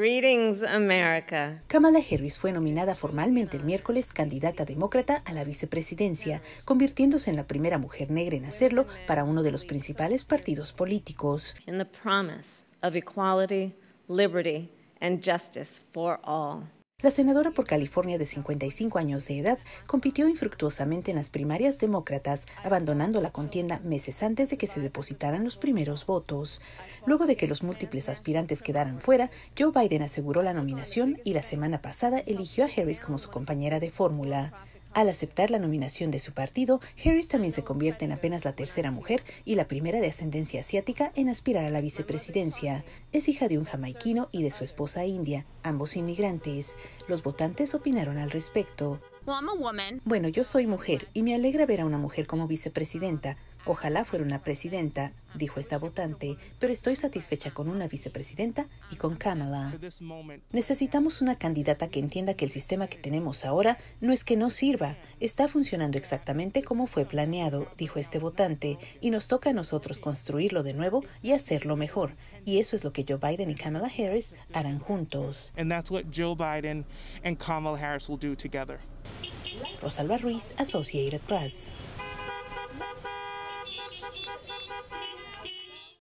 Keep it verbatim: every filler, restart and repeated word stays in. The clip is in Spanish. Greetings, America. Kamala Harris fue nominada formalmente el miércoles candidata demócrata a la vicepresidencia, convirtiéndose en la primera mujer negra en hacerlo para uno de los principales partidos políticos. In the promise of equality, liberty, and justice for all. La senadora por California de cincuenta y cinco años de edad compitió infructuosamente en las primarias demócratas, abandonando la contienda meses antes de que se depositaran los primeros votos. Luego de que los múltiples aspirantes quedaran fuera, Joe Biden aseguró la nominación y la semana pasada eligió a Harris como su compañera de fórmula. Al aceptar la nominación de su partido, Harris también se convierte en apenas la tercera mujer y la primera de ascendencia asiática en aspirar a la vicepresidencia. Es hija de un jamaiquino y de su esposa india, ambos inmigrantes. Los votantes opinaron al respecto. Bueno, yo soy mujer y me alegra ver a una mujer como vicepresidenta. Ojalá fuera una presidenta, dijo esta votante, pero estoy satisfecha con una vicepresidenta y con Kamala. Necesitamos una candidata que entienda que el sistema que tenemos ahora no es que no sirva, está funcionando exactamente como fue planeado, dijo este votante, y nos toca a nosotros construirlo de nuevo y hacerlo mejor. Y eso es lo que Joe Biden y Kamala Harris harán juntos. Rosalba Ruiz, Associated Press.